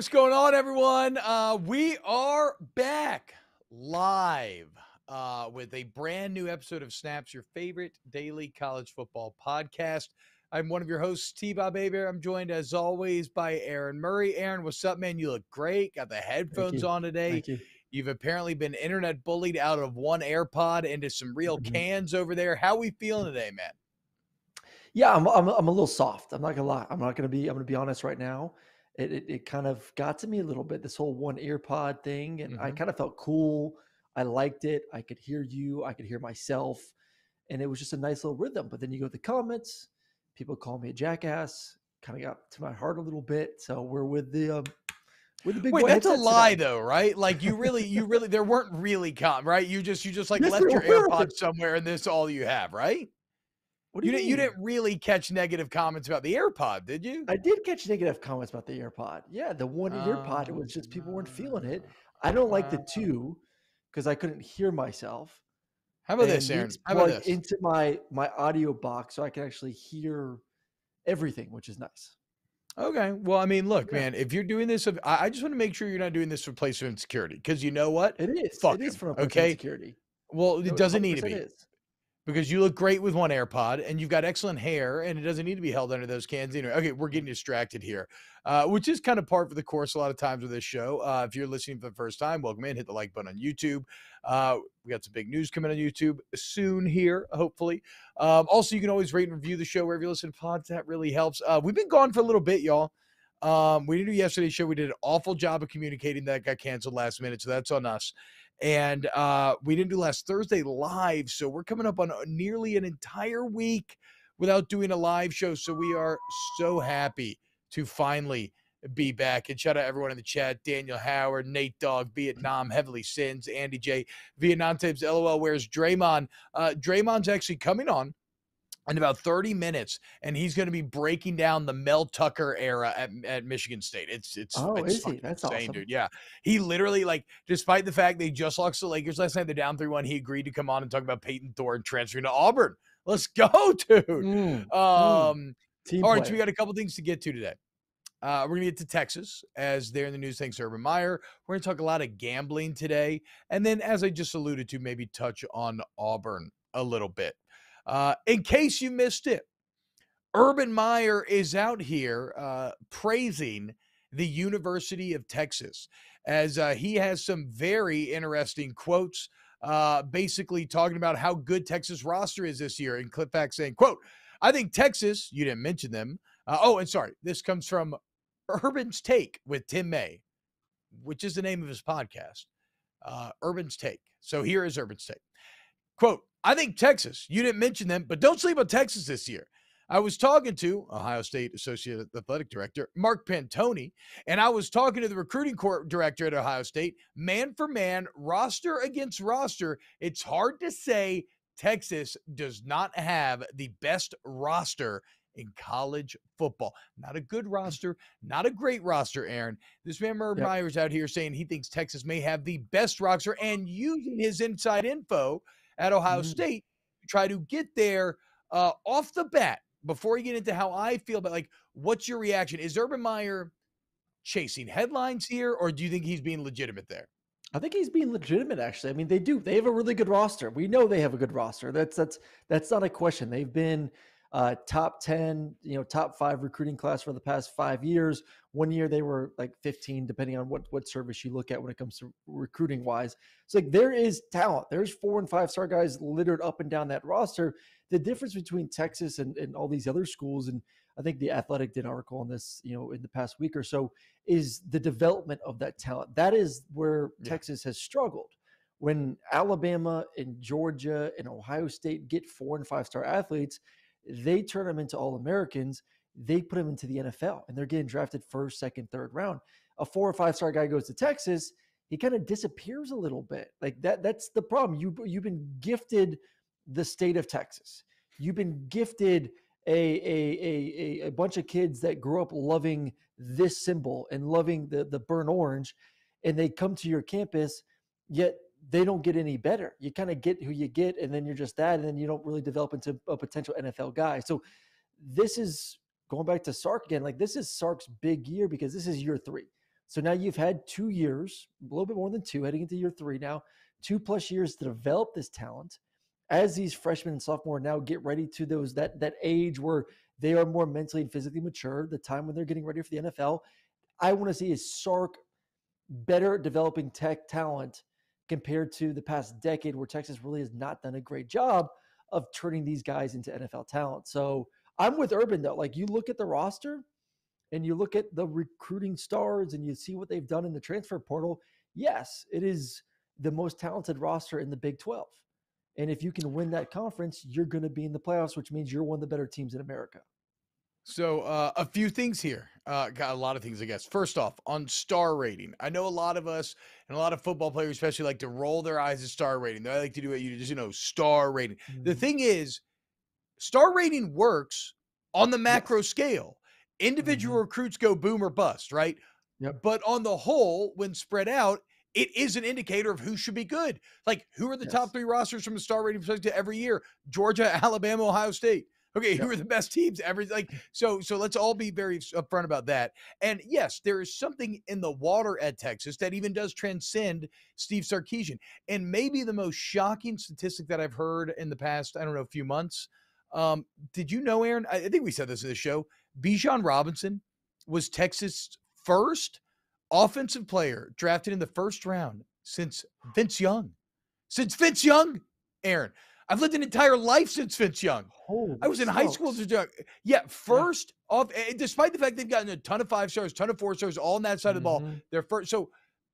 What's going on, everyone? We are back live with a brand new episode of Snaps, your favorite daily college football podcast. I'm one of your hosts, T-Bob Abear. I'm joined, as always, by Aaron Murray. Aaron, what's up, man? You look great. Got the headphones on today. Thank you. You've apparently been internet bullied out of one AirPod into some real cans over there. How we feeling today, man? Yeah, I'm a little soft. I'm not gonna lie. I'm gonna be honest right now. It kind of got to me a little bit, this whole one AirPod thing, and I kind of felt cool. I liked it. I could hear you. I could hear myself, and it was just a nice little rhythm. But then you go to the comments. People call me a jackass. Kind of got to my heart a little bit. So we're with the big boy. Wait, that's a lie today, though, right? Like you really, there weren't really right? You just like left your AirPod somewhere, and this all you have, right? What do you mean? You didn't really catch negative comments about the AirPod, did you? I did catch negative comments about the AirPod. Yeah, the one AirPod, it was just people weren't feeling it. I don't like the two because I couldn't hear myself. How about this, Aaron? How about this? Into my audio box so I can actually hear everything, which is nice. Okay. Well, I mean, look, man, if you're doing this, I just want to make sure you're not doing this for placement security, because you know what? It is. Fuck it is for placement security. Well, it doesn't need to be. Because you look great with one AirPod and you've got excellent hair and it doesn't need to be held under those cans either. Okay, we're getting distracted here, which is kind of part of the course a lot of times with this show. If you're listening for the first time, welcome in. Hit the like button on YouTube. We got some big news coming on YouTube soon here, hopefully. Also, you can always rate and review the show wherever you listen to pods. That really helps. We've been gone for a little bit, y'all. We didn't do yesterday's show. We did an awful job of communicating that got canceled last minute, so that's on us. And we didn't do last Thursday live, so we're coming up on nearly an entire week without doing a live show. So we are so happy to finally be back. And shout out everyone in the chat: Daniel Howard, Nate Dogg, Vietnam, Heavily Sins, Andy J, Vietnam Tips, LOL, where's Draymond? Draymond's actually coming on in about 30 minutes, and he's going to be breaking down the Mel Tucker era at Michigan State. It's he? That's insane, awesome, dude. Yeah, he literally, like, despite the fact they just lost to the Lakers last night, they're down 3-1. He agreed to come on and talk about Peyton Thorne transferring to Auburn. Let's go, dude. All right, so we got a couple things to get to today. We're going to get to Texas, as they're in the news thanks to Urban Meyer. We're going to talk a lot of gambling today, and then, as I just alluded to, maybe touch on Auburn a little bit. In case you missed it, Urban Meyer is out here praising the University of Texas, as he has some very interesting quotes, basically talking about how good Texas roster is this year. And Clipback saying, quote, "I think Texas," you didn't mention them. Oh, and sorry, this comes from Urban's Take with Tim May, which is the name of his podcast, Urban's Take. So here is Urban's Take. Quote, "I think Texas, you didn't mention them, but don't sleep on Texas this year. I was talking to Ohio State Associate Athletic Director Mark Pantone, and I was talking to the recruiting court director at Ohio State. Man for man, roster against roster, it's hard to say Texas does not have the best roster in college football." Not a good roster, not a great roster, Aaron. This man Urban Meyer's out here saying he thinks Texas may have the best roster, and using his inside info at Ohio State, try to get there off the bat. Before you get into how I feel, but like, what's your reaction? Is Urban Meyer chasing headlines here, or do you think he's being legitimate there? I think he's being legitimate, actually. I mean, they have a really good roster. We know they have a good roster. That's not a question. They've been top 10, you know, top 5 recruiting class for the past 5 years. One year they were like 15, depending on what service you look at when it comes to recruiting wise. So like, there is talent. There's 4- and 5-star guys littered up and down that roster. The difference between Texas and all these other schools, and I think The Athletic did an article on this, you know, in the past week or so, is the development of that talent. That is where Texas has struggled. When Alabama and Georgia and Ohio State get 4- and 5-star athletes, they turn them into All-Americans. They put them into the NFL, and they're getting drafted 1st, 2nd, 3rd round. A 4- or 5-star guy goes to Texas, he kind of disappears a little bit. Like that's the problem. You've been gifted the state of Texas. You've been gifted a bunch of kids that grew up loving this symbol and loving the burnt orange, and they come to your campus, yet they don't get any better. You kind of get who you get, and then you're just that, and then you don't really develop into a potential NFL guy. So this is, going back to Sark again, like, this is Sark's big year, because this is year 3. So now you've had 2 years, a little bit more than two, heading into year three now, 2+ years to develop this talent as these freshmen and sophomore now get ready to those that age where they are more mentally and physically mature, the time when they're getting ready for the NFL. I want to see is Sark better developing tech talent compared to the past decade where Texas really has not done a great job of turning these guys into NFL talent. So I'm with Urban though. Like you look at the roster and you look at the recruiting stars and you see what they've done in the transfer portal. Yes, it is the most talented roster in the Big 12. And if you can win that conference, you're going to be in the playoffs, which means you're one of the better teams in America. So a few things here, got a lot of things, I guess. First off, on star rating, I know a lot of us and a lot of football players especially like to roll their eyes at star rating. They like to do it, you just, you know, star rating. Mm-hmm. The thing is, star rating works on the macro scale. Individual recruits go boom or bust, right? Yep. But on the whole, when spread out, it is an indicator of who should be good. Like, who are the top three rosters from a star rating perspective every year? Georgia, Alabama, Ohio State. Okay, who are the best teams ever? Like, so let's all be very upfront about that. And yes, there is something in the water at Texas that even does transcend Steve Sarkisian. And maybe the most shocking statistic that I've heard in the past, I don't know, few months. Did you know, Aaron, I think we said this in the show, Bijan Robinson was Texas' first offensive player drafted in the first round since Vince Young. Since Vince Young, Aaron. I've lived an entire life since Vince Young. Holy I was in high school. Yeah, first off, despite the fact they've gotten a ton of 5 stars, ton of 4 stars, all on that side of the ball. They're first. So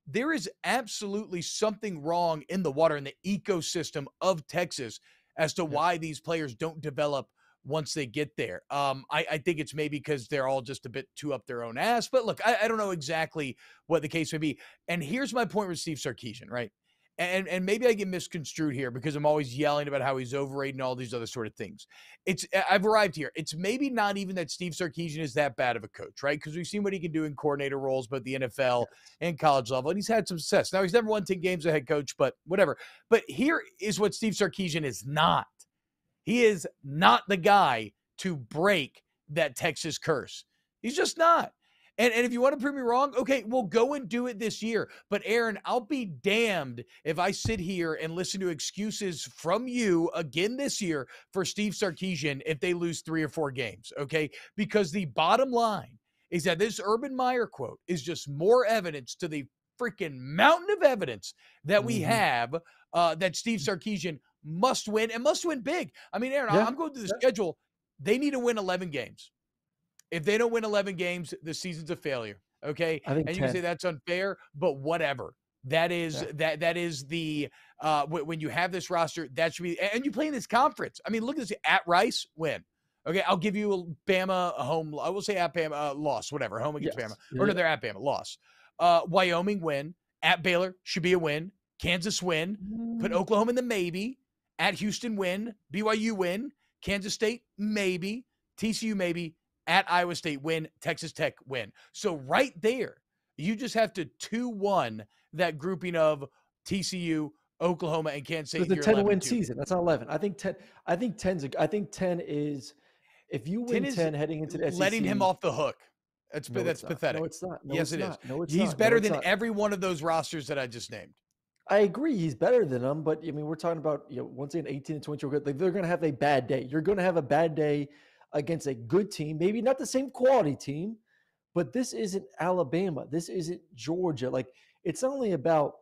there is absolutely something wrong in the water, in the ecosystem of Texas as to why these players don't develop once they get there. I think it's maybe because they're all just a bit too up their own ass. But look, I don't know exactly what the case may be. And here's my point with Steve Sarkisian, right? And maybe I get misconstrued here because I'm always yelling about how he's overrated and all these other sort of things. I've arrived here. It's maybe not even that Steve Sarkisian is that bad of a coach, right? Because we've seen what he can do in coordinator roles, both the NFL and college level, and he's had some success. Now, he's never won 10 games as a head coach, but whatever. But here is what Steve Sarkisian is not. He is not the guy to break that Texas curse. He's just not. And if you want to prove me wrong, okay, we'll go and do it this year. But, Aaron, I'll be damned if I sit here and listen to excuses from you again this year for Steve Sarkisian if they lose 3 or 4 games, okay? Because the bottom line is that this Urban Meyer quote is just more evidence to the freaking mountain of evidence that we have that Steve Sarkisian must win and must win big. I mean, Aaron, I'm going through the schedule. They need to win 11 games. If they don't win 11 games, the season's a failure, okay? And 10. You can say that's unfair, but whatever. That is that is the when you have this roster, that should be – and you play in this conference. I mean, look at this. At Rice, win. Okay, I'll give you a Bama a home – I will say at Bama, loss, whatever, home against Bama. Or no, they're at Bama, loss. Wyoming, win. At Baylor, should be a win. Kansas, win. Put Oklahoma in the maybe. At Houston, win. BYU, win. Kansas State, maybe. TCU, maybe. At Iowa State, win. Texas Tech, win. So right there, you just have to 2-1 that grouping of TCU, Oklahoma, and Kansas State. It's a 10-win season. That's not 11. I think 10 is if you win 10 heading into the SEC. Letting him off the hook. That's pathetic. No, it's not. Yes, it is. He's better than every one of those rosters that I just named. I agree, he's better than them, but I mean, we're talking about, you know, once again, 18 and 20. Like, they're going to have a bad day. You're going to have a bad day against a good team, maybe not the same quality team, but this isn't Alabama. This isn't Georgia. Like, it's not only about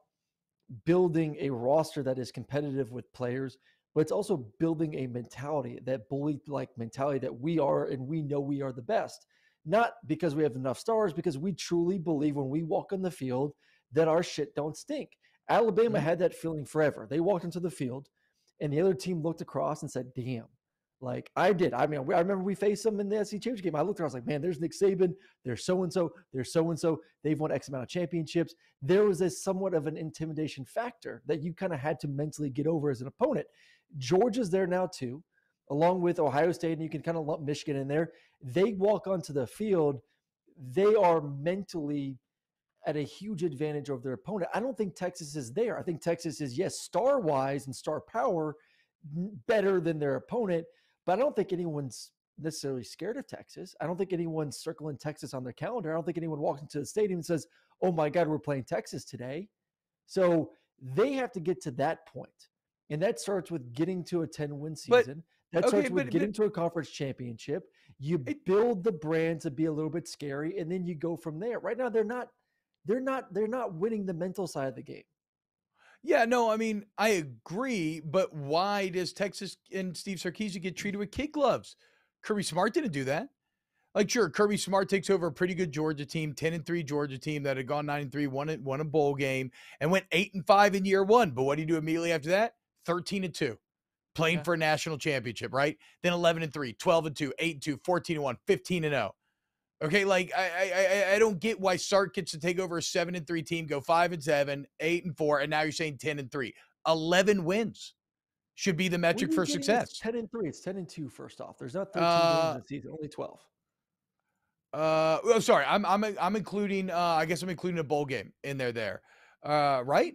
building a roster that is competitive with players, but it's also building a mentality, that bully-like mentality that we are, and we know we are the best. Not because we have enough stars, because we truly believe when we walk on the field that our shit don't stink. Alabama had that feeling forever. They walked into the field, and the other team looked across and said, damn. Like, I did. I mean, I remember we faced them in the SEC championship game. I looked around, I was like, man, there's Nick Saban. There's so-and-so. There's so-and-so. They've won X amount of championships. There was this somewhat of an intimidation factor that you kind of had to mentally get over as an opponent. Georgia's there now, too, along with Ohio State, and you can kind of lump Michigan in there. They walk onto the field. They are mentally at a huge advantage over their opponent. I don't think Texas is there. I think Texas is, yes, star-wise and star power, better than their opponent, but I don't think anyone's necessarily scared of Texas. I don't think anyone's circling Texas on their calendar. I don't think anyone walks into the stadium and says, oh my God, we're playing Texas today. So they have to get to that point. And that starts with getting to a 10-win season. That starts with getting to a conference championship. You build the brand to be a little bit scary, and then you go from there. Right now, they're not winning the mental side of the game. Yeah, no, I mean, I agree, but why does Texas and Steve Sarkisian get treated with kid gloves? Kirby Smart didn't do that. Like, sure, Kirby Smart takes over a pretty good Georgia team, 10-3 Georgia team that had gone 9-3, won a bowl game, and went 8-5 in year one. But what do you do immediately after that? 13-2, playing for a national championship, right? Then 11-3, 12-2, 8-2, 14-1, 15-0. Okay, like I don't get why Sark gets to take over a 7-3 team, go 5-7, 8-4, and now you're saying 10-3. 11 wins should be the metric for success. It's 10-3. It's 10-2. First off, there's not 13 wins in the season, only 12. Sorry, I'm including. I guess I'm including a bowl game in there. Right?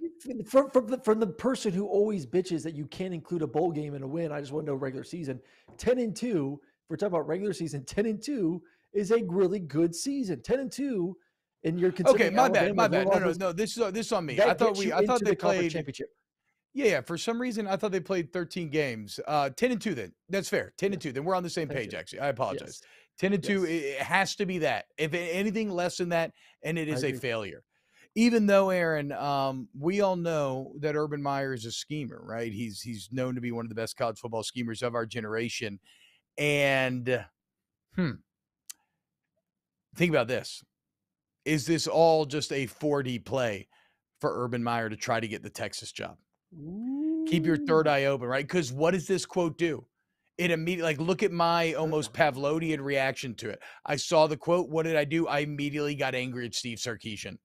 From the person who always bitches that you can't include a bowl game in a win, I just want to know regular season. 10-2, if we're talking about regular season, 10-2 is a really good season. 10-2, and you're considering Alabama. My bad. No. This is on me. I thought they played championship. Yeah. For some reason, I thought they played 13 games. 10-2. Then that's fair. 10-2. Then we're on the same page. Actually, I apologize. Yes. 10-2. Yes. It has to be that. If anything less than that, and it is a failure. Even though, Aaron, we all know that Urban Meyer is a schemer, right? He's known to be one of the best college football schemers of our generation. And think about this. Is this all just a 4D play for Urban Meyer to try to get the Texas job? Ooh. Keep your third eye open, right? Because what does this quote do? It immediately, like, look at my almost Pavlovian reaction to it. I saw the quote. What did I do? I immediately got angry at Steve Sarkisian.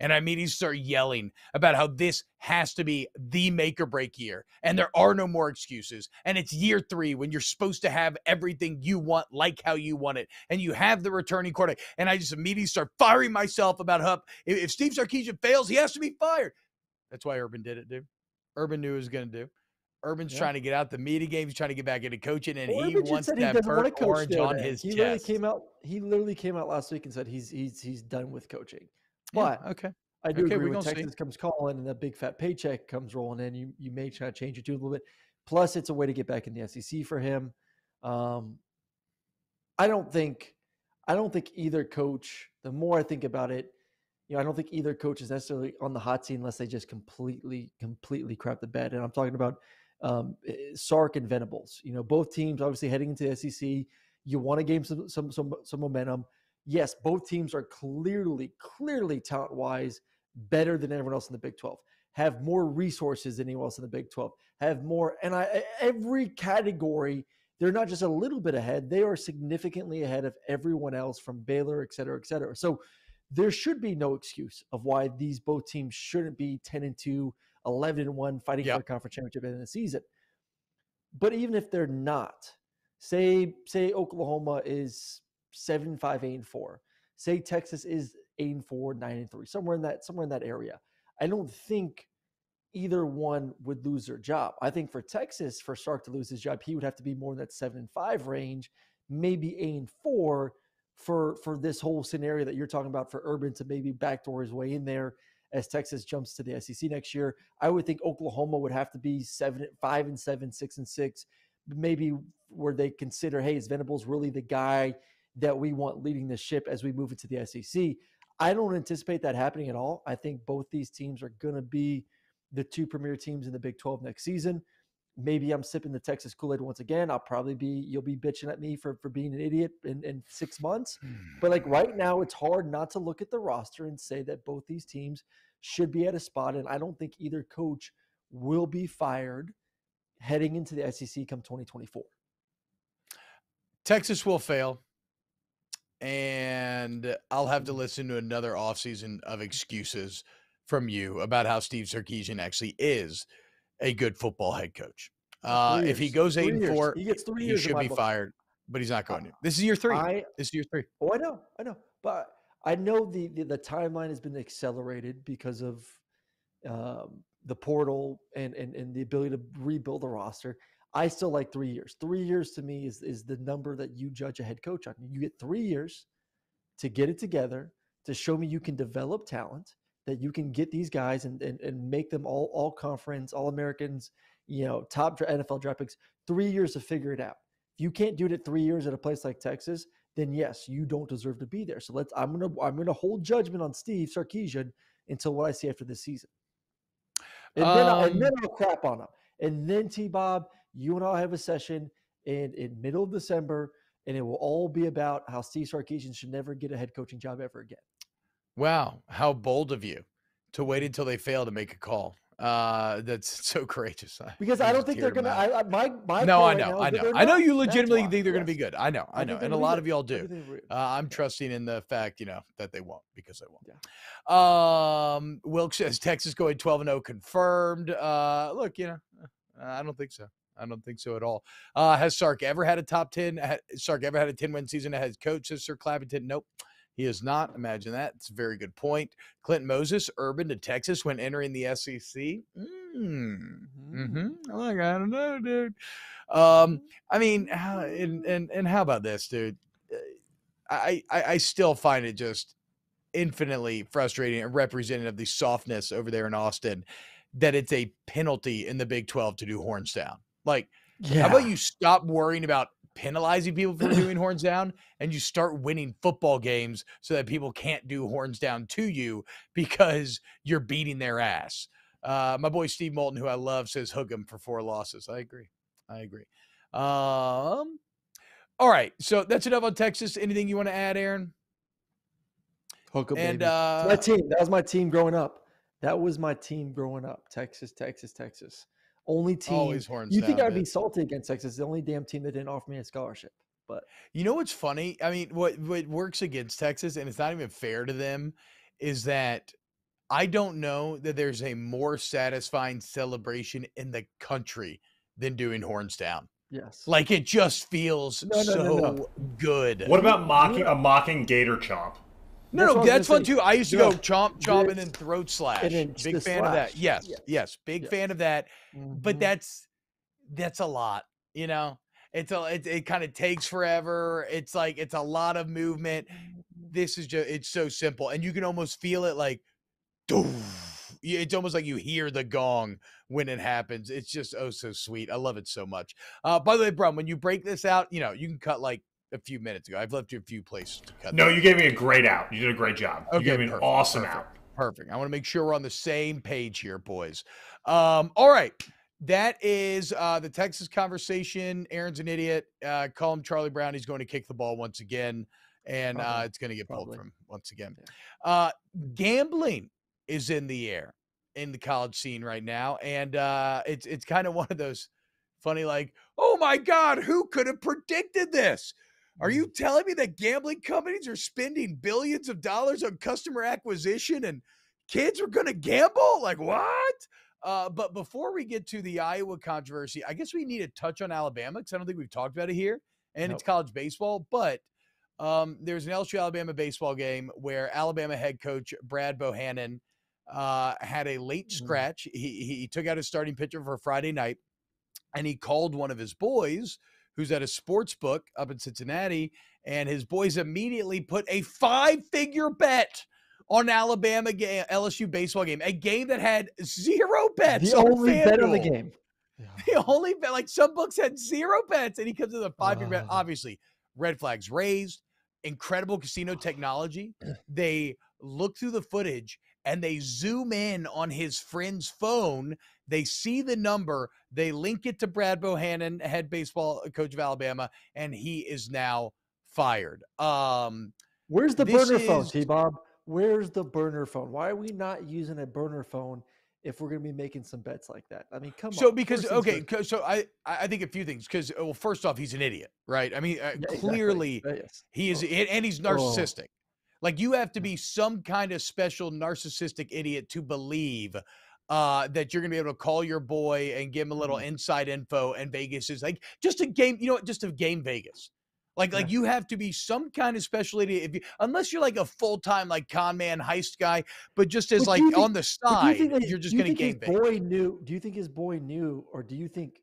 And I immediately start yelling about how this has to be the make or break year. And there are no more excuses. And it's year three when you're supposed to have everything you want, like how you want it. And you have the returning quarterback. And I just immediately start firing myself about how if Steve Sarkisian fails, he has to be fired. That's why Urban did it, dude. Urban knew what he was going to do. Urban's trying to get out the media game. He's trying to get back into coaching, and he wants that burnt orange on his chest. He literally came out last week and said he's done with coaching. But yeah, I do agree when Texas comes calling and that big fat paycheck comes rolling in, you may try to change it too a little bit. Plus, it's a way to get back in the SEC for him. I don't think either coach. The more I think about it, I don't think either coach is necessarily on the hot seat unless they just completely crap the bed. And I'm talking about Sark and Venables. Both teams obviously heading into the SEC. You want to gain some momentum. Yes, both teams are clearly talent-wise better than everyone else in the Big 12, have more resources than anyone else in the Big 12, have more, and every category, they're not just a little bit ahead, they are significantly ahead of everyone else from Baylor, et cetera, et cetera. So there should be no excuse of why these both teams shouldn't be 10-2, 11-1, fighting for a conference championship in the season. But even if they're not, say Oklahoma is 7-5, 8-4. Say Texas is 8-4, 9-3, somewhere in that area. I don't think either one would lose their job. I think for Texas, for Sark to lose his job, he would have to be more in that 7-5 range, maybe 8-4 for this whole scenario that you're talking about for Urban to maybe backdoor his way in there as Texas jumps to the SEC next year. I would think Oklahoma would have to be 7-5, 7-7, 6-6, maybe where they consider, hey, is Venables really the guy that we want leading the ship as we move into the SEC? I don't anticipate that happening at all. I think both these teams are going to be the two premier teams in the Big 12 next season. Maybe I'm sipping the Texas Kool-Aid once again. You'll be bitching at me for being an idiot in 6 months. But like right now, it's hard not to look at the roster and say that both these teams should be at a spot. And I don't think either coach will be fired heading into the SEC come 2024. Texas will fail. And I'll have to listen to another offseason of excuses from you about how Steve Sarkisian actually is a good football head coach. If he goes 8-4, he should be fired, but he's not going to. This is year three. This is year three. Oh, I know. But I know the timeline has been accelerated because of the portal and the ability to rebuild the roster. I still like 3 years. 3 years to me is the number that you judge a head coach on. You get 3 years to get it together, to show me you can develop talent, that you can get these guys and make them all conference, all Americans, you know, top NFL draft picks. 3 years to figure it out. If you can't do it at 3 years at a place like Texas, then yes, you don't deserve to be there. So let's I'm gonna hold judgment on Steve Sarkisian until what I see after this season. And then I'll crap on him. And then T-Bob, you and I'll have a session in middle of December, and it will all be about how Steve Sarkisian should never get a head coaching job ever again. Wow, how bold of you to wait until they fail to make a call. That's so courageous. Because I don't think they're gonna. I know. I know you legitimately think they're gonna be good. I know, and a lot of y'all do. I'm trusting in the fact, you know, that they won't, because they won't. Yeah. Wilkes says Texas going 12-0 confirmed. Look, you know, I don't think so. I don't think so at all. Has Sark ever had a top 10? Has Sark ever had a 10-win season as coach? Says Sir Clappington. Nope. He has not. Imagine that. It's a very good point. Clinton Moses, Urban to Texas when entering the SEC. Like, I don't know, dude. I mean, and how about this, dude? I still find it just infinitely frustrating and representative of the softness over there in Austin that it's a penalty in the Big 12 to do horns down. Like, how about you stop worrying about penalizing people for doing horns down, and you start winning football games so that people can't do horns down to you because you're beating their ass. My boy Steve Moulton, who I love, says hook him for 4 losses. I agree. All right, so that's enough on Texas. Anything you want to add, Aaron? Hook him, and baby. My team. That was my team growing up. Texas. Only team. Always horns down. You think I'd be salty against Texas? The only damn team that didn't offer me a scholarship. But you know what's funny? I mean, what works against Texas, and it's not even fair to them, is that I don't know that there's a more satisfying celebration in the country than doing horns down. Yes. Like, it just feels so good. What about mocking gator chomp? No, that's fun too. I used to go chomp, chomp, and then throat slash. Big fan of that. Yes, big fan of that. But that's a lot, you know. It kind of takes forever. It's like, it's a lot of movement. This is just, it's so simple, and you can almost feel it. Like, it's almost like you hear the gong when it happens. It's just oh so sweet. I love it so much. By the way, Brum, when you break this out, you know you can cut like a few minutes ago. I've left you a few places to cut. No, you gave me a great out. You did a great job. Okay, you gave me an awesome out. Perfect. I want to make sure we're on the same page here, boys. All right. That is the Texas conversation. Aaron's an idiot. Call him Charlie Brown. He's going to kick the ball once again, and it's going to get pulled from him once again. Yeah. Gambling is in the air in the college scene right now, and it's kind of one of those funny, like, oh, my God, who could have predicted this? Are you telling me that gambling companies are spending billions of dollars on customer acquisition and kids are going to gamble? Like, what? But before we get to the Iowa controversy, I guess we need to touch on Alabama because I don't think we've talked about it here. And it's college baseball. But there's an LSU Alabama baseball game where Alabama head coach Brad Bohannon had a late scratch. He took out his starting pitcher for Friday night, and he called one of his boys who's at a sports book up in Cincinnati, and his boys immediately put a 5-figure bet on Alabama game, LSU baseball game, a game that had 0 bets. The only bet on the game. Yeah. The only bet, like some books had 0 bets, and he comes with a 5-figure bet. Obviously, red flags raised, incredible casino technology. They look through the footage, and they zoom in on his friend's phone. They see the number. They link it to Brad Bohannon, head baseball coach of Alabama, and he is now fired. Where's the burner phone, T-Bob? Where's the burner phone? Why are we not using a burner phone if we're going to be making some bets like that? I mean, come on. So because, okay, so I think a few things. Because, well, first off, he's an idiot, right? I mean, clearly he is, and he's narcissistic. Like, you have to be some kind of special narcissistic idiot to believe that you're going to be able to call your boy and give him a little inside info, and Vegas is like, just a game, you know what, just a game Vegas. Like you have to be some kind of special idiot, unless you're like a full-time, like, con man heist guy, but just as, like, on the side, you're just going to game Vegas. Do you think his boy knew, or do you think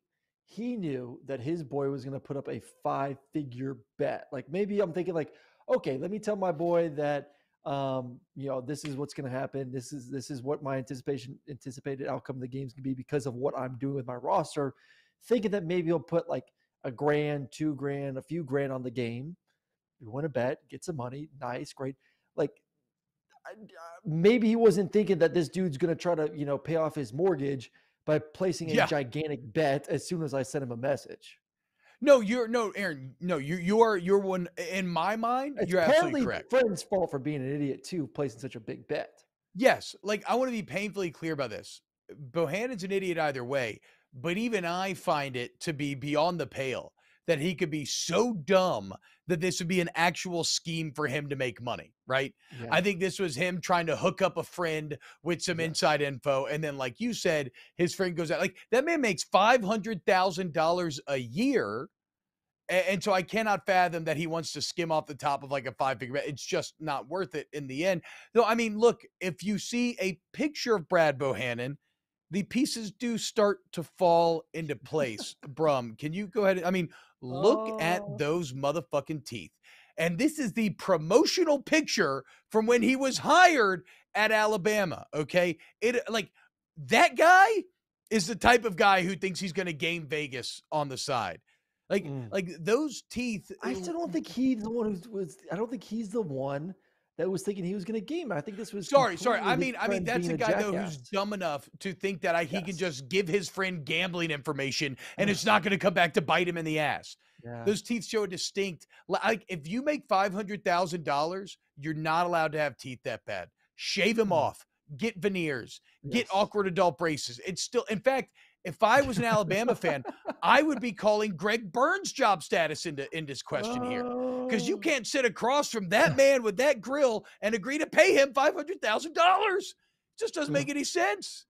he knew that his boy was going to put up a five-figure bet. Like, maybe I'm thinking, like, okay, let me tell my boy that, you know, this is what's going to happen. This is what my anticipated outcome of the game's going to be because of what I'm doing with my roster, thinking that maybe he'll put, like, $1 grand, $2 grand, a few grand on the game. You want to bet, get some money. Nice, great. Like, maybe he wasn't thinking that this dude's going to try to, you know, pay off his mortgage by placing a gigantic bet as soon as I sent him a message. No, Aaron. No, you're one in my mind. It's, you're absolutely correct. Friend's fault for being an idiot too, placing such a big bet. Yes, like, I want to be painfully clear about this. Bohannon's an idiot either way, but even I find it to be beyond the pale that he could be so dumb that this would be an actual scheme for him to make money, right? Yeah. I think this was him trying to hook up a friend with some inside info. And then, like you said, his friend goes out. Like, that man makes $500,000 a year. And so I cannot fathom that he wants to skim off the top of like a five-figure. It's just not worth it in the end. No, I mean, look, if you see a picture of Brad Bohannon, the pieces do start to fall into place. Brum, can you go ahead? I mean, look at those motherfucking teeth. And this is the promotional picture from when he was hired at Alabama, okay? It, like, that guy is the type of guy who thinks he's going to game Vegas on the side. Like, like those teeth. I still don't think he's the one who was, I don't think he's the one that was thinking he was going to game. I think this was sorry. I mean that's a guy though who's dumb enough to think that he can just give his friend gambling information and it's not going to come back to bite him in the ass. Yeah. Those teeth show a distinct, like, if you make $500,000, you're not allowed to have teeth that bad. Shave them off, get veneers, get awkward adult braces. It's still, in fact, if I was an Alabama fan, I would be calling Greg Burns' job status into this question here, because you can't sit across from that man with that grill and agree to pay him $500,000. Just doesn't make any sense.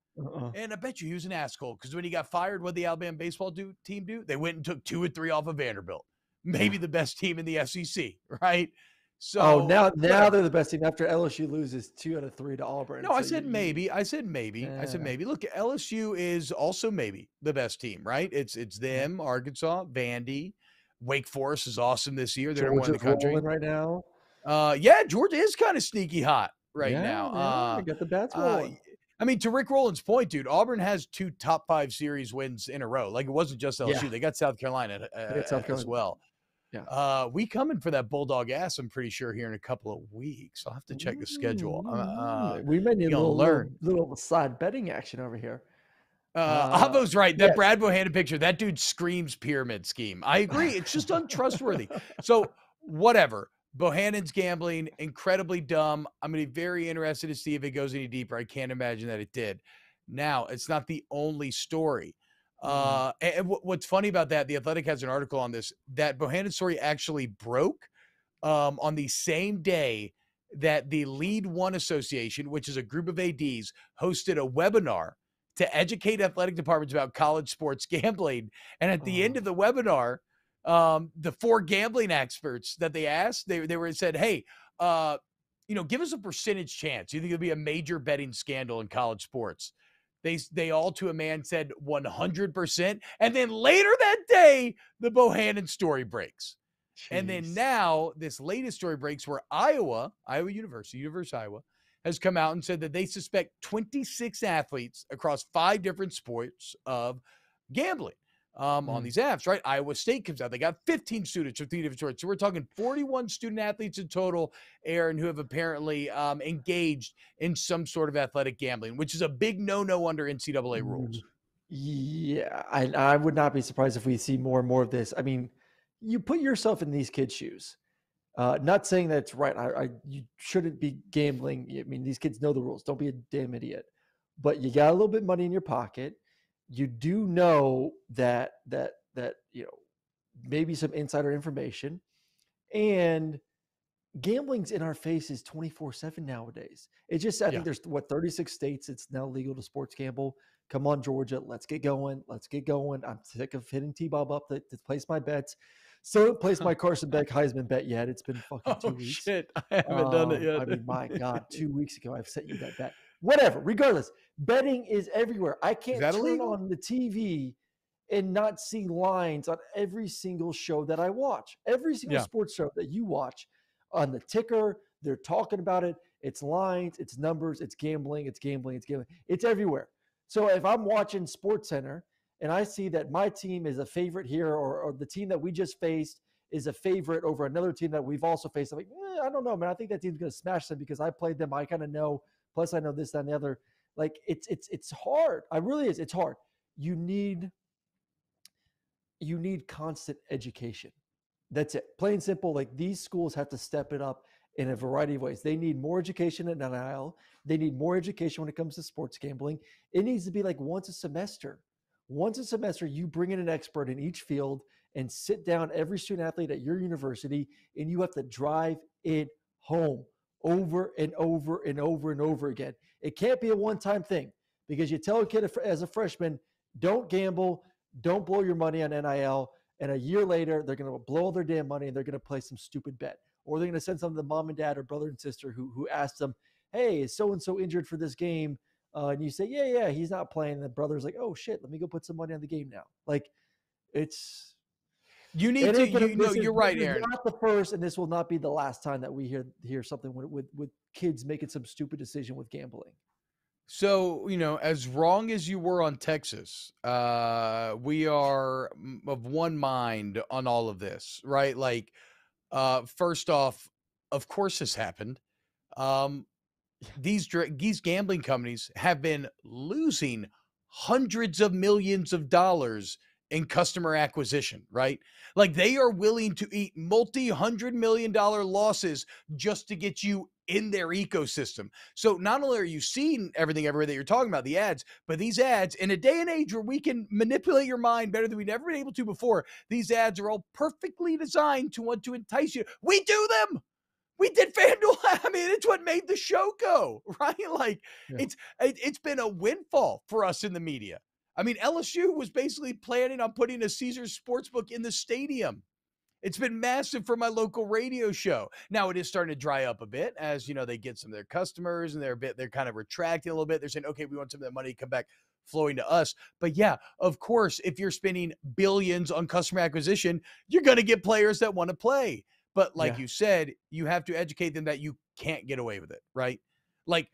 And I bet you he was an asshole, because when he got fired, what did the Alabama baseball team do? They went and took 2 or 3 off of Vanderbilt, maybe the best team in the SEC, right? So now they're the best team after LSU loses 2 out of 3 to Auburn. No, so I said maybe. Yeah. I said maybe. Look, LSU is also maybe the best team, right? It's them, Arkansas, Vandy, Wake Forest is awesome this year. They're one in the country right now. Georgia is kind of sneaky hot right now. I got the bats rolling. I mean, to Rick Rollins' point, dude, Auburn has 2 top 5 series wins in a row. Like, it wasn't just LSU; they got South Carolina as well. Yeah. We coming for that Bulldog ass, I'm pretty sure, here in a couple of weeks. I'll have to check the schedule. We may need a little side betting action over here. Avo's right. That Brad Bohannon picture, that dude screams pyramid scheme. I agree. It's just untrustworthy. So whatever. Bohannon's gambling, incredibly dumb. I'm going to be very interested to see if it goes any deeper. I can't imagine that it did. Now, it's not the only story. And what's funny about that, The Athletic has an article on this, that Bohannon story actually broke on the same day that the Lead One Association, which is a group of ADs, hosted a webinar to educate athletic departments about college sports gambling. And at the end of the webinar, the 4 gambling experts that they asked, they said, hey, you know, give us a percentage chance. You think it'll be a major betting scandal in college sports? They all to a man said 100%. And then later that day, the Bohannon story breaks. Jeez. And then now this latest story breaks where Iowa University, has come out and said that they suspect 26 athletes across 5 different sports of gambling on these apps, right? Iowa State comes out. They got 15 students from 3 different sports. So we're talking 41 student athletes in total, Aaron, who have apparently engaged in some sort of athletic gambling, which is a big no-no under NCAA rules. Yeah, I would not be surprised if we see more and more of this. I mean, you put yourself in these kids' shoes. Not saying that's right. You shouldn't be gambling. I mean, these kids know the rules. Don't be a damn idiot. But you got a little bit of money in your pocket. You do know that you know, maybe some insider information, and gambling's in our faces 24/7 nowadays. It just, I think there's 36 states it's now legal to sports gamble. Come on, Georgia, let's get going. Let's get going. I'm sick of hitting T-Bob up to place my bets. So place my Carson Beck Heisman bet yet. It's been fucking 2 weeks. Shit, I haven't done it yet. I mean, my God, 2 weeks ago I've sent you that bet. Whatever, regardless, betting is everywhere. I can't turn on the TV and not see lines on every single show that I watch, every single sports show that you watch on the ticker. They're talking about it. It's lines, it's numbers, it's gambling, it's gambling, it's gambling. It's everywhere. So if I'm watching SportsCenter and I see that my team is a favorite here, or the team that we just faced is a favorite over another team that we've also faced, I'm like, I don't know, man. I think that team's going to smash them because I played them. I kind of know. Plus, I know this, that, and the other. Like, it's hard. It really is. It's hard. You need constant education. That's it. Plain and simple. Like, these schools have to step it up in a variety of ways. They need more education at NIL. They need more education when it comes to sports gambling. It needs to be like once a semester. Once a semester, you bring in an expert in each field and sit down every student athlete at your university, and you have to drive it home over and over and over and over again. It can't be a one-time thing, because you tell a kid as a freshman, don't gamble, don't blow your money on NIL, and a year later, they're going to blow their damn money and they're going to play some stupid bet. Or they're going to send something to mom and dad or brother and sister who asked them, hey, is so-and-so injured for this game? And you say, yeah, he's not playing. And the brother's like, oh, shit, let me go put some money on the game now. Like, it's... You need to, you're right, Aaron. This is not the first, and this will not be the last time that we hear something with kids making some stupid decision with gambling. So, you know, as wrong as you were on Texas, we are of one mind on all of this, right? Like, first off, of course this happened. These gambling companies have been losing hundreds of millions of dollars in customer acquisition, right? Like, they are willing to eat multi-hundred-million-dollar losses just to get you in their ecosystem. So not only are you seeing everything everywhere that you're talking about, the ads, but these ads, in a day and age where we can manipulate your mind better than we've ever been able to before, these ads are all perfectly designed to want to entice you. We do them. We did FanDuel. I mean, it's what made the show go, right? Like, it's been a windfall for us in the media. I mean, LSU was basically planning on putting a Caesars Sportsbook in the stadium. It's been massive for my local radio show. Now it is starting to dry up a bit, as you know, they get some of their customers and they're kind of retracting a little bit. They're saying, okay, we want some of that money to come back flowing to us. But yeah, of course, if you're spending billions on customer acquisition, you're going to get players that want to play. But like you said, you have to educate them that you can't get away with it, right? Like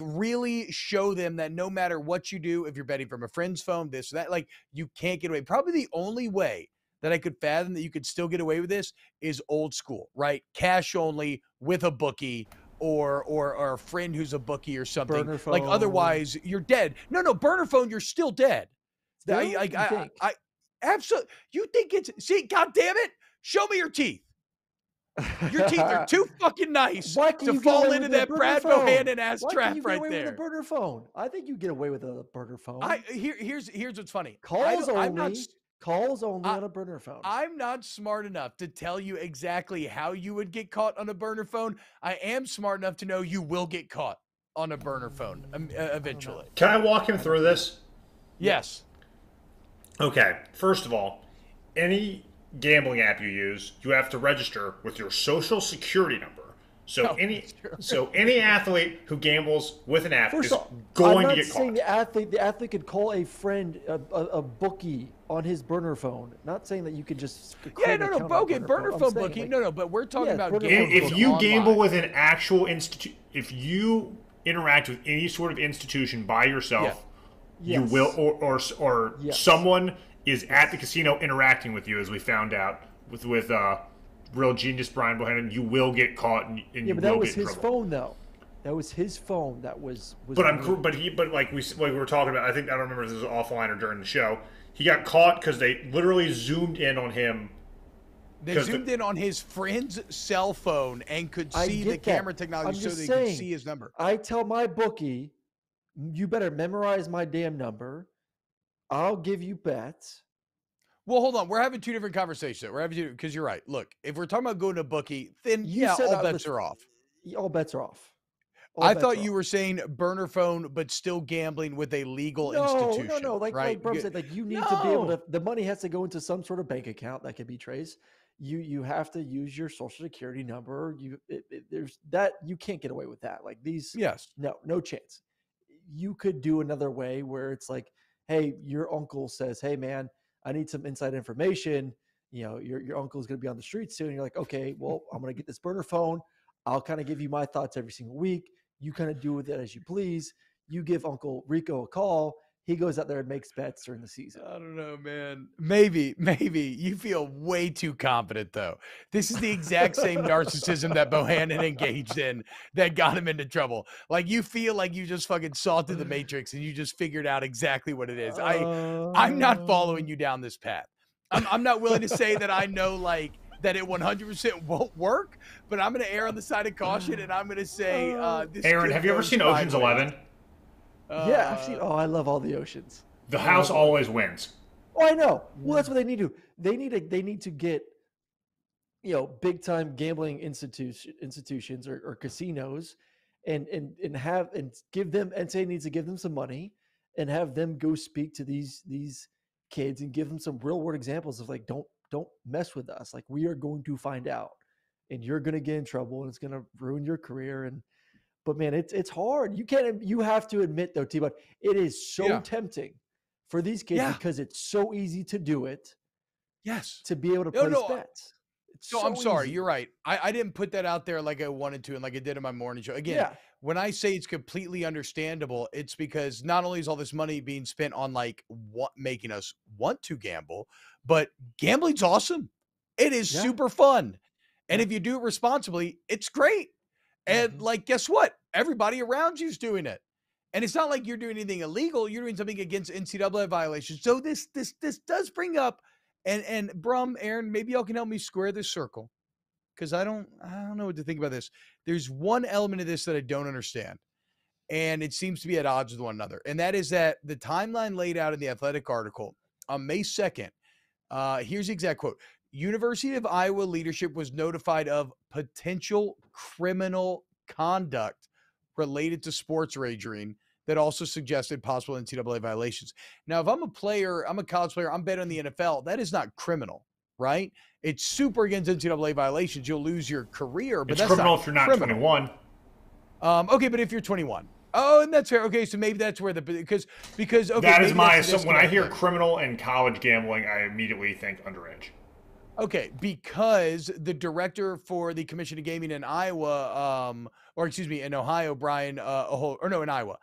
really show them that no matter what you do, if you're betting from a friend's phone, this or that, like, you can't get away. Probably the only way that I could fathom that you could still get away with this is old school, right? Cash only with a bookie or a friend who's a bookie or something. Burner phone. Like, otherwise you're dead. No, burner phone, you're still dead. Really? I absolutely. You think it's, see, God damn it. Show me your teeth. Your teeth are too fucking nice to fall into that Brad Bohannon ass trap right there. Why can you get away with a burner phone? I think you get away with a burner phone. Here's what's funny. Calls only on a burner phone. I'm not smart enough to tell you exactly how you would get caught on a burner phone. I am smart enough to know you will get caught on a burner phone eventually. Can I walk him through this? Yes. Okay. First of all, any gambling app you use, you have to register with your social security number. So any athlete who gambles with an app is going to get caught. I'm not saying the athlete could call a friend, a bookie on his burner phone. Not saying that you could just burner phone bookie. Like, but we're talking about gambling. If you gamble with an actual institution, if you interact with any sort of institution by yourself, you will someone is at the casino interacting with you, as we found out with real genius Brian Bohannon. You will get caught, and you will get in trouble. Yeah, but that was his phone, though. That was his phone. That was. But like we were talking about. I think, I don't remember if this was offline or during the show. He got caught because they literally zoomed in on him. They zoomed in on his friend's cell phone and could see the camera technology, so they could see his number. I tell my bookie, you better memorize my damn number. I'll give you bets. Well, hold on. We're having two different conversations. Because you're right. Look, if we're talking about going to bookie, then all bets are off. All bets are off. I thought you were saying burner phone, but still gambling with a legal institution. No. Like Brum said, like, you need to be able to. The money has to go into some sort of bank account that can be traced. You have to use your social security number. You can't get away with that. Like these. Yes. No chance. You could do another way where it's like, hey, your uncle says, hey, man, I need some inside information. You know, your uncle's going to be on the street soon. You're like, okay, well, I'm going to get this burner phone. I'll kind of give you my thoughts every single week. You kind of do with it as you please. You give Uncle Rico a call. He goes out there and makes bets during the season. I don't know, man. Maybe you feel way too confident, though. This is the exact same narcissism that Bohannon engaged in that got him into trouble. Like, you feel like you just fucking saw through the matrix and you just figured out exactly what it is. I'm not following you down this path. I'm not willing to say that I know, like, that it 100% won't work, but I'm going to err on the side of caution, and I'm going to say this. Aaron, have you ever seen Ocean's 11? Yeah, I've seen. Oh, I love all the Oceans. The house always wins. Oh, I know. Well, that's what they need to. They need to get, you know, big time gambling institutions or casinos, and give them. NCAA needs to give them some money, and have them go speak to these kids and give them some real world examples of, like, don't mess with us. Like, we are going to find out, and you're going to get in trouble, and it's going to ruin your career. But man, it's hard. You have to admit, though, T-Bone, it is so tempting for these kids because it's so easy to do it. Yes. To be able to place bets. So I'm sorry. Easy. You're right. I didn't put that out there like I wanted to and like I did in my morning show. Again, when I say it's completely understandable, it's because not only is all this money being spent on, like, what making us want to gamble, but gambling's awesome. It is super fun. And if you do it responsibly, it's great. And like, guess what? Everybody around you is doing it. And it's not like you're doing anything illegal. You're doing something against NCAA violations. So this does bring up, and Brum, Aaron, maybe y'all can help me square this circle, because I don't know what to think about this. There's one element of this that I don't understand, and it seems to be at odds with one another. And that is that the timeline laid out in the Athletic article on May 2nd, here's the exact quote. University of Iowa leadership was notified of potential criminal conduct related to sports wagering that also suggested possible NCAA violations. Now, if I'm a player, I'm a college player, I'm betting on the NFL, that is not criminal, right? It's super against NCAA violations. You'll lose your career, but it's criminal if you're not 21. Okay, but if you're 21. Oh, and that's fair. Okay, so maybe that's where the because okay, that is my assumption. When I hear criminal and college gambling, I immediately think underage. Okay, because the director for the Commission of Gaming in Iowa, in Ohio, Brian Ohorilko,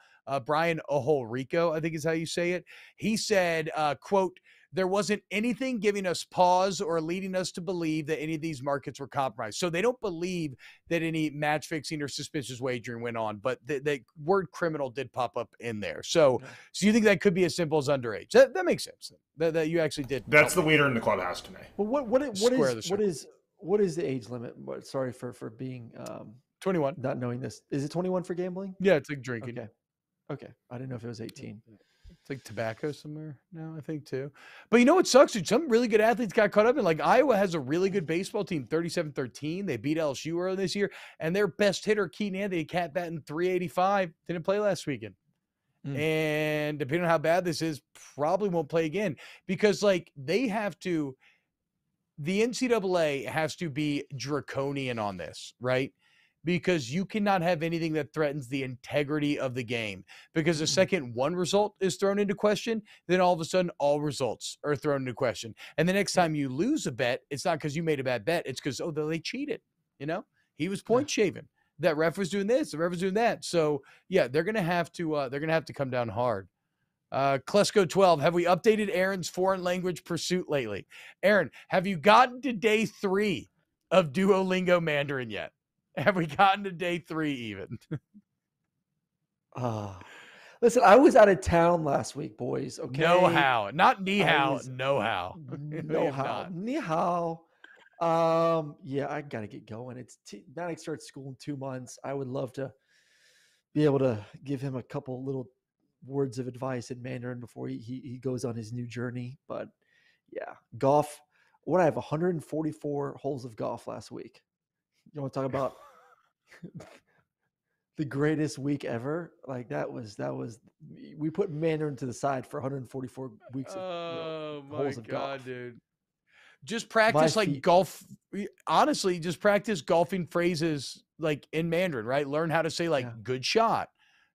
I think is how you say it. He said, quote, there wasn't anything giving us pause or leading us to believe that any of these markets were compromised. So they don't believe that any match fixing or suspicious wagering went on, but the word criminal did pop up in there. So you think that could be as simple as underage? That makes sense. That you actually did. That's the leader in the clubhouse today. Well, what is the age limit? Sorry for being 21. Not knowing this. Is it 21 for gambling? Yeah, it's like drinking. Okay. I didn't know if it was 18. It's like tobacco somewhere now, I think, too. But you know what sucks, dude? Some really good athletes got caught up in, like, Iowa has a really good baseball team, 37-13. They beat LSU earlier this year, and their best hitter, Keaton Anthony, cat batting 385, didn't play last weekend. And depending on how bad this is, probably won't play again, because, like, the NCAA has to be draconian on this, right? Because you cannot have anything that threatens the integrity of the game. Because the second one result is thrown into question, then all of a sudden all results are thrown into question. And the next time you lose a bet, it's not because you made a bad bet. It's because, oh, they cheated. You know, he was point shaving. That ref was doing this. The ref was doing that. So yeah, they're gonna have to come down hard. Klesko 12, have we updated Aaron's foreign language pursuit lately? Aaron, have you gotten to day 3 of Duolingo Mandarin yet? Have we gotten to day 3 even? Listen, I was out of town last week, boys. Okay. No how. Not ni hao. No how. No how. Ni hao. Yeah, I got to get going. Matic starts school in 2 months. I would love to be able to give him a couple little words of advice in Mandarin before he goes on his new journey. But yeah, golf. What, I have 144 holes of golf last week. You want to talk about the greatest week ever? Like, that was we put Mandarin to the side for 144 weeks of holes of golf. Oh my God, dude. Just practice golf. Honestly, just practice golfing phrases like in Mandarin, right? Learn how to say good shot.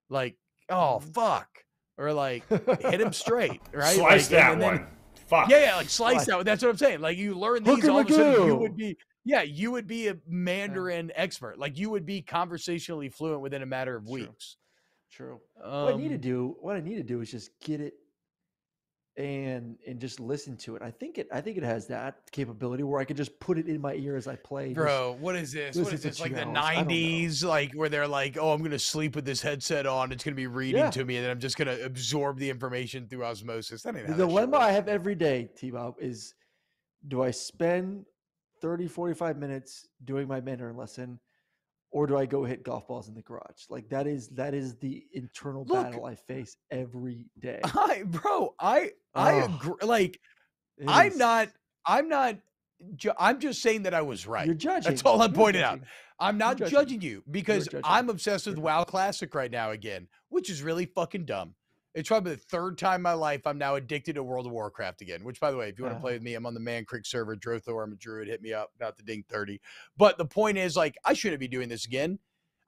Like, oh, fuck. Or like hit him straight, right? Slice that one. fuck. Yeah, yeah, like sliced out. That's what I'm saying. Like you learn these, all of a sudden you would be, yeah, you would be a Mandarin expert. Like you would be conversationally fluent within a matter of weeks. True. What I need to do is just get it and just listen to it. I think it has that capability where I could just put it in my ear as I play. Bro, what is this? What is this? Like the 90s, like where they're like, oh, I'm going to sleep with this headset on. It's going to be reading to me. And then I'm just going to absorb the information through osmosis. That ain't how the dilemma I have every day, T-Bob, is do I spend 30, 45 minutes doing my Mandarin lesson, or do I go hit golf balls in the garage? Like that is the internal battle I face every day. I agree. Like I'm just saying that I was right. You're judging. That's all I'm pointing out. I'm not judging you because I'm obsessed with WoW Classic right now again, which is really fucking dumb. It's probably the third time in my life I'm now addicted to World of Warcraft again, which, by the way, if you want to play with me, I'm on the Man Creek server. Drothor, I'm a druid. Hit me up. Not the ding 30. But the point is, like, I shouldn't be doing this again.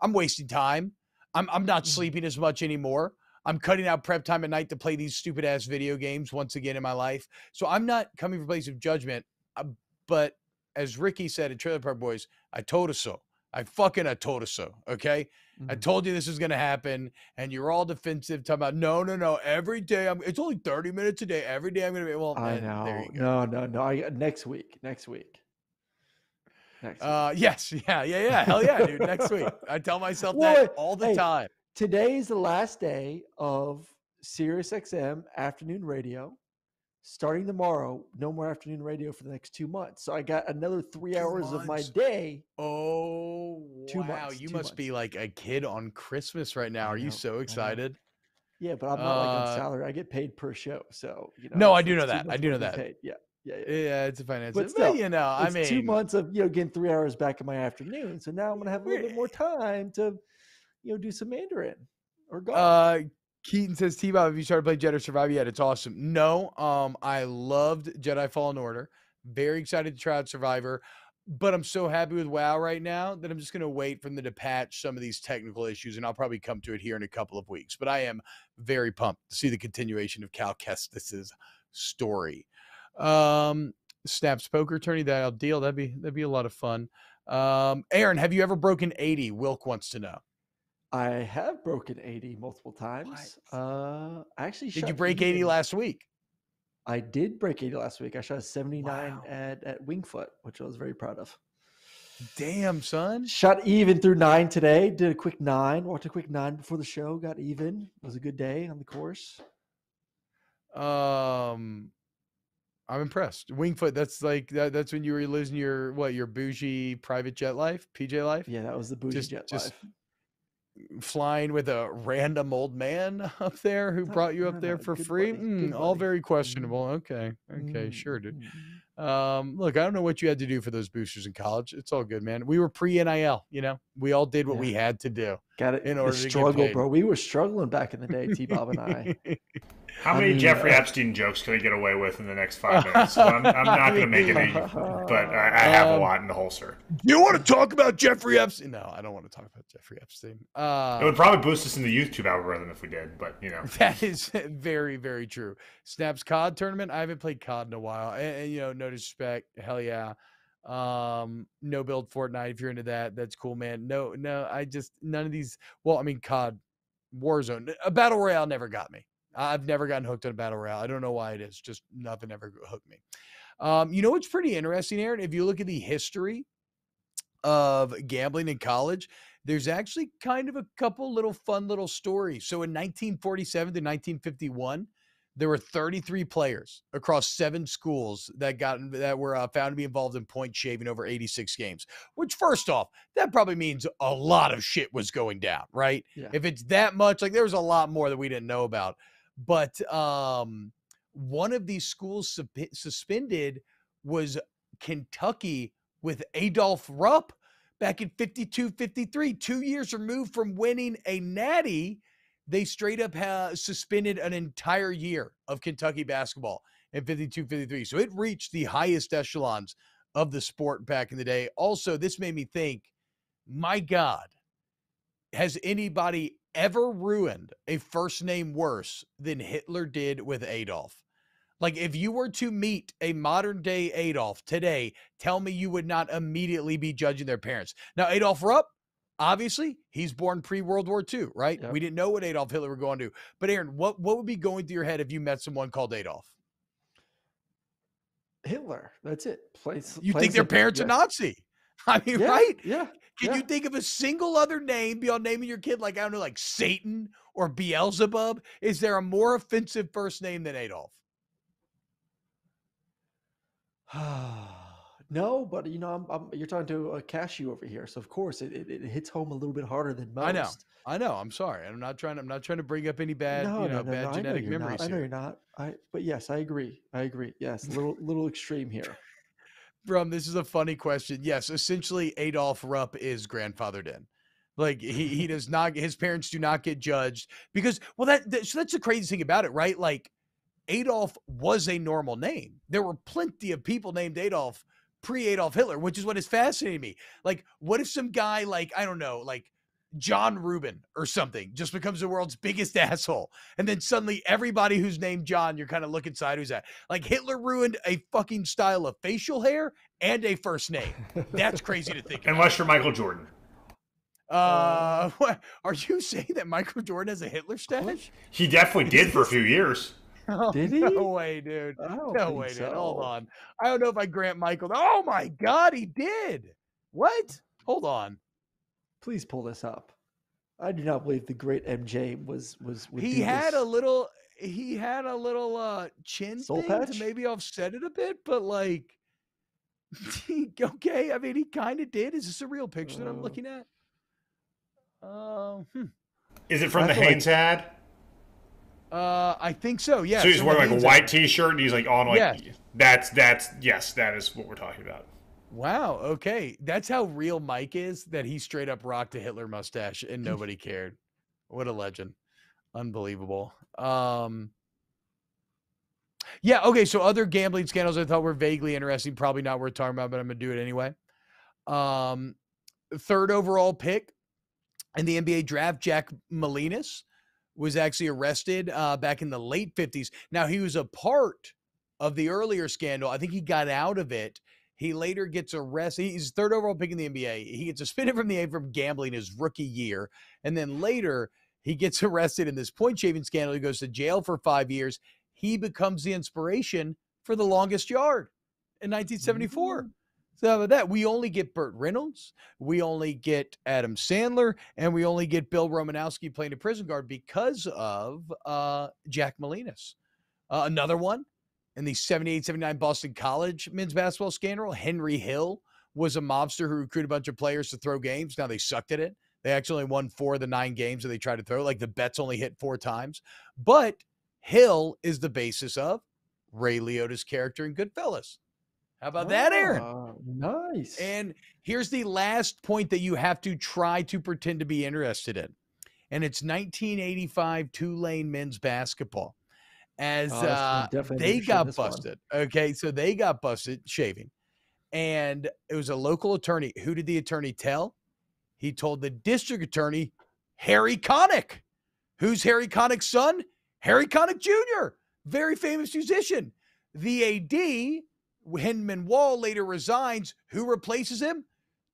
I'm wasting time. I'm not sleeping as much anymore. I'm cutting out prep time at night to play these stupid-ass video games once again in my life. So I'm not coming from a place of judgment. But as Ricky said at Trailer Park Boys, I told us so. I told us so, okay? I told you this was going to happen, and you're all defensive, talking about, no, every day, it's only 30 minutes a day. Every day I'm going to be, well, man, I know. There you go. No, next week. Next week. Yes, yeah, hell yeah, dude, next week. I tell myself that all the time. Today's the last day of SiriusXM afternoon radio. Starting tomorrow, no more afternoon radio for the next 2 months. So I got another 3 hours of my day. Oh, wow. You must be like a kid on Christmas right now. Are you so excited? Yeah, but I'm not like on salary. I get paid per show. So, you know. No, I do know that. I do know that. Yeah, it's a finance. But still, you know, I mean. 2 months of, you know, getting 3 hours back in my afternoon. So now I'm going to have a little bit more time to, you know, do some Mandarin or golf. Keaton says, T-Bob, have you started playing Jedi Survivor yet? It's awesome. No, I loved Jedi Fallen Order. Very excited to try out Survivor. But I'm so happy with WoW right now that I'm just going to wait for them to patch some of these technical issues, and I'll probably come to it here in a couple of weeks. But I am very pumped to see the continuation of Cal Kestis's story. Snaps Poker Tourney, that'll deal. That'd be a lot of fun. Aaron, have you ever broken 80? Wilk wants to know. I have broken 80 multiple times. Actually, did you break 80 last week? I did break 80 last week. I shot a 79 at Wingfoot, which I was very proud of. Damn, son. Shot even through 9 today. Did a quick 9. Walked a quick 9 before the show. Got even. It was a good day on the course. I'm impressed. Wingfoot, that's like that's when you were losing your bougie private jet life, PJ life. Yeah, that was the bougie jet life. Flying with a random old man up there who brought you up there for free. All very questionable. Okay, sure, dude. Look, I don't know what you had to do for those boosters in college. It's all good, man. We were pre-NIL, you know. We all did what we had to do. Got it. In order to struggle, bro. We were struggling back in the day, T-Bob and I. How many Jeffrey Epstein jokes can I get away with in the next 5 minutes? So I'm not going to make it easy, but I have a lot in the holster. You want to talk about Jeffrey Epstein? No, I don't want to talk about Jeffrey Epstein. It would probably boost us in the YouTube algorithm if we did, but, you know. That is very, very true. Snaps COD tournament. I haven't played COD in a while. And you know, no disrespect. Hell yeah. No build Fortnite. If you're into that, that's cool, man. No, I just, none of these. Well, I mean, COD, Warzone. A Battle Royale never got me. I've never gotten hooked on a Battle Royale. I don't know why it is. Just nothing ever hooked me. You know what's pretty interesting, Aaron? If you look at the history of gambling in college, there's actually kind of a couple little fun little stories. So in 1947 to 1951, there were 33 players across 7 schools that were found to be involved in point shaving over 86 games, which first off, that probably means a lot of shit was going down, right? Yeah. If it's that much, like there was a lot more that we didn't know about. But one of these schools suspended was Kentucky with Adolph Rupp back in 52-53. 2 years removed from winning a natty, they straight up suspended an entire year of Kentucky basketball in 52-53. So it reached the highest echelons of the sport back in the day. Also, this made me think, my God, has anybody ever ruined a first name worse than Hitler did with Adolf? Like, if you were to meet a modern-day Adolph today, tell me you would not immediately be judging their parents. Now, Adolph Rupp, obviously, he's born pre-World War II, right? Yep. We didn't know what Adolf Hitler were going to. But, Aaron, what would be going through your head if you met someone called Adolf? Hitler. That's it. You think their parents are Nazi? I mean, yeah, right? Yeah. Can you think of a single other name beyond naming your kid, like, I don't know, like Satan or Beelzebub? Is there a more offensive first name than Adolf? No, but you know, you're talking to a cashew over here, so of course it hits home a little bit harder than most. I know. I'm sorry. I'm not trying to bring up any bad, bad genetic memories. I know you're not. But yes, I agree. Yes, little extreme here. Brum, this is a funny question. Yes, essentially, Adolph Rupp is grandfathered in. Like he does not. His parents do not get judged because so that's the crazy thing about it, right? Like, Adolf was a normal name. There were plenty of people named Adolf pre-Adolf Hitler, which is what is fascinating to me. Like, what if some guy, like, I don't know, like John Rubin or something, just becomes the world's biggest asshole, and then suddenly everybody who's named John, you're kind of looking side who's that? Like, Hitler ruined a fucking style of facial hair and a first name. That's crazy to think about. Unless you're Michael Jordan. What, are you saying that Michael Jordan has a Hitler stash? He definitely did for a few years. Oh, did he? No way, dude. No way, dude. So. Hold on. I don't know if I grant Michael. Oh, my God, he did. What? Hold on. Please pull this up. I do not believe the great MJ was with he had this. He had a little chin soul thing patch? To maybe offset it a bit, but like, okay, I mean, he kind of did. Is this a real picture that I'm looking at? Is it from the Haynes ad? I think so. Yeah. So he's wearing like a white t-shirt and he's like on like, that is what we're talking about. Wow. Okay. That's how real Mike is, that he straight up rocked a Hitler mustache and nobody cared. What a legend. Unbelievable. Yeah. Okay. So other gambling scandals I thought were vaguely interesting, probably not worth talking about, but I'm gonna do it anyway. Third overall pick in the NBA draft, Jack Molinas, was actually arrested back in the late 50s. Now, he was a part of the earlier scandal. I think he got out of it. He later gets arrested. He's third overall pick in the NBA. He gets suspended from the NBA from gambling his rookie year. And then later, he gets arrested in this point shaving scandal. He goes to jail for 5 years. He becomes the inspiration for The Longest Yard in 1974. Mm-hmm. So with that, we only get Burt Reynolds, we only get Adam Sandler, and we only get Bill Romanowski playing a prison guard because of Jack Molinas. Another one in the 78-79 Boston College men's basketball scandal, Henry Hill was a mobster who recruited a bunch of players to throw games. Now, they sucked at it. They actually only won 4 of the 9 games that they tried to throw. Like, the bets only hit 4 times. But Hill is the basis of Ray Liotta's character in Goodfellas. How about that, Aaron? Nice. And here's the last point that you have to try to pretend to be interested in. And it's 1985 Tulane men's basketball, as they got busted. Okay, so they got busted shaving. And it was a local attorney. Who did the attorney tell? He told the district attorney, Harry Connick. Who's Harry Connick's son? Harry Connick Jr., very famous musician. The AD... Hinman Wall later resigns. Who replaces him?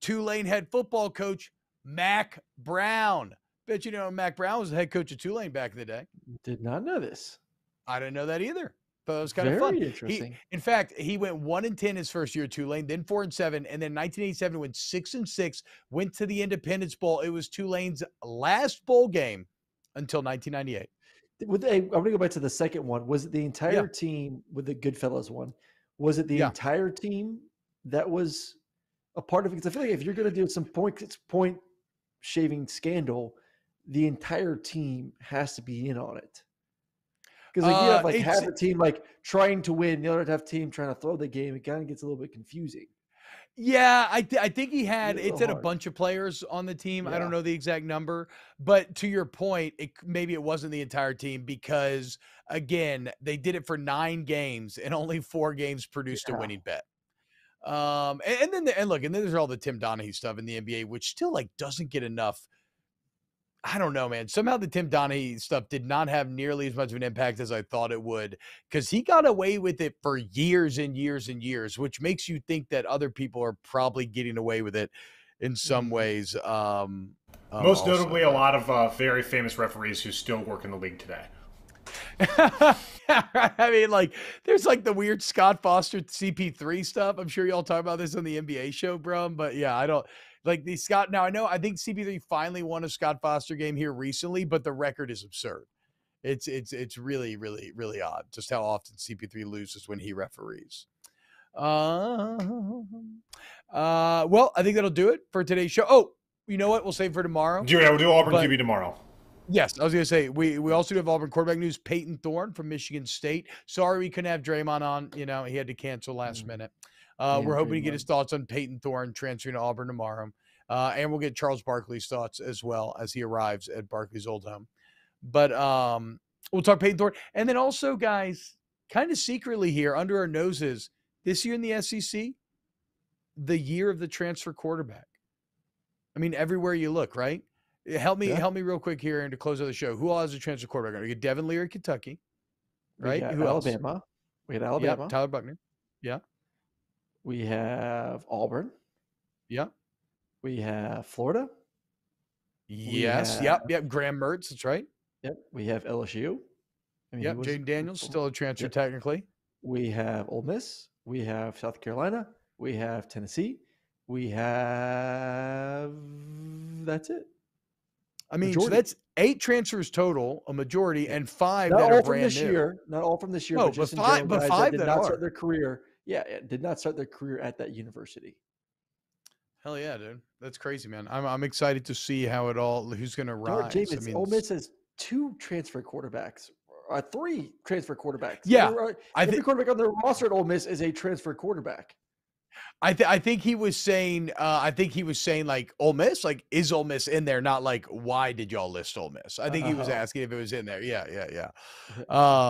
Tulane head football coach Mack Brown. Bet you know Mack Brown was the head coach of Tulane back in the day. Did not know this. I didn't know that either. But it was kind of fun. Very interesting. In fact, he went 1-10 his first year at Tulane, then 4-7, and then 1987 went 6-6. Went to the Independence Bowl. It was Tulane's last bowl game until 1998. I'm going to go back to the second one. Was it the entire team with the Goodfellas one? Was it the entire team that was a part of it? Because I feel like if you're going to do some point shaving scandal, the entire team has to be in on it. Because like, you have like half the team like trying to win, the other half team trying to throw the game. It kind of gets a little bit confusing. Yeah, I think he had a bunch of players on the team. Yeah. I don't know the exact number, but to your point, maybe it wasn't the entire team because – again, they did it for 9 games and only 4 games produced a winning bet. And then there's all the Tim Donahue stuff in the NBA, which still like doesn't get enough I don't know, man. Somehow the Tim Donahue stuff did not have nearly as much of an impact as I thought it would, because he got away with it for years and years and years, which makes you think that other people are probably getting away with it in some ways. Most notably, a lot of very famous referees who still work in the league today. I mean, like, there's like the weird Scott Foster CP3 stuff. I'm sure y'all talk about this on the NBA show, bro. But yeah, I don't like the Scott. Now, I know, I think CP3 finally won a Scott Foster game here recently, but the record is absurd. It's really, really, really odd just how often CP3 loses when he referees. Well, I think that'll do it for today's show. Oh, you know what? We'll save for tomorrow. Yeah, we'll do Auburn QB tomorrow. Yes, I was going to say, we also have Auburn quarterback news, Peyton Thorne from Michigan State. Sorry we couldn't have Draymond on. You know, he had to cancel last minute. We're hoping to get his thoughts on Peyton Thorne transferring to Auburn tomorrow. And we'll get Charles Barkley's thoughts as well as he arrives at Barkley's old home. But we'll talk Peyton Thorne. And then also, guys, kind of secretly here under our noses, this year in the SEC, the year of the transfer quarterback. I mean, everywhere you look, right? Help me real quick here and to close out the show. Who all has a transfer quarterback? We get Devin Leary, Kentucky, right? Who else? Alabama. We had Alabama. Yep. Tyler Buckner. Yeah. We have Auburn. Yeah. We have Florida. Yes. Yep. Graham Mertz. That's right. Yep. We have LSU. I mean, yep. Jaden Daniels, still a transfer technically. We have Ole Miss. We have South Carolina. We have Tennessee. We have. That's it. I mean, so that's 8 transfers total, a majority, and 5 that are brand new. Not all from this year, but just in general, guys that did not start their career. Yeah, did not start their career at that university. Hell yeah, dude. That's crazy, man. I'm excited to see how it all, who's going to rise. James, I mean, Ole Miss has 2 transfer quarterbacks, 3 transfer quarterbacks. Yeah. Every quarterback on their roster at Ole Miss is a transfer quarterback. I think he was saying, like Ole Miss, like, is Ole Miss in there? Not like, why did y'all list Ole Miss? I think he was asking if it was in there. Yeah.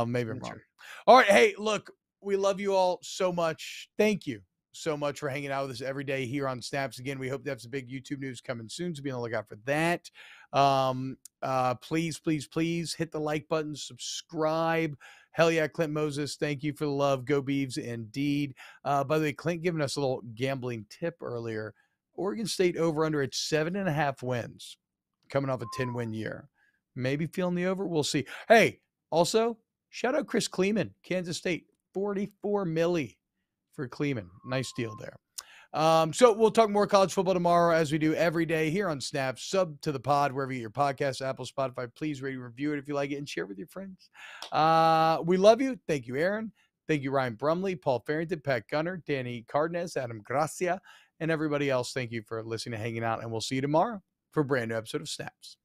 Maybe I'm wrong. All right. Hey, look, we love you all so much. Thank you so much for hanging out with us every day here on Snaps. Again, we hope to have some big YouTube news coming soon, so be on the lookout for that. Please hit the like button, subscribe. Hell yeah, Clint Moses, thank you for the love. Go Beavs, indeed. By the way, Clint giving us a little gambling tip earlier. Oregon State over-under at 7.5 wins, coming off a 10-win year. Maybe feeling the over, we'll see. Hey, also, shout out Chris Kleeman, Kansas State, $44 million for Kleeman. Nice deal there. So we'll talk more college football tomorrow as we do every day here on Snap. Sub to the pod, wherever you get your podcast, Apple, Spotify. Please rate and review it if you like it and share it with your friends. We love you. Thank you, Aaron. Thank you, Ryan Brumley, Paul Farrington, Pat Gunner, Danny Cardenas, Adam Gracia, and everybody else. Thank you for listening and hanging out, and we'll see you tomorrow for a brand new episode of Snaps.